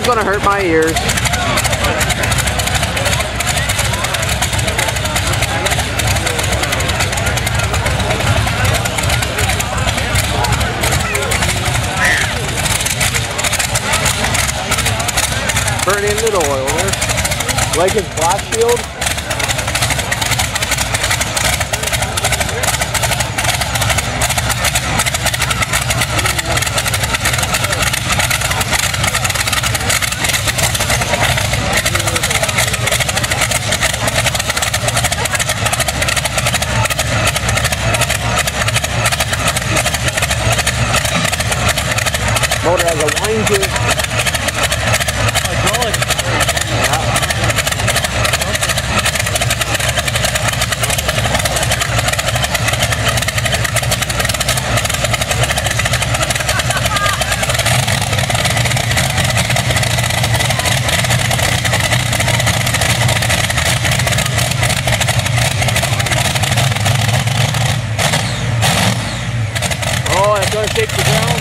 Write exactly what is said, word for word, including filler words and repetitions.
That's gonna hurt my ears. Burn in little oil there. Like his blast shield. Motor has a wine to it. Hydraulic. Oh, it's going to shake the ground.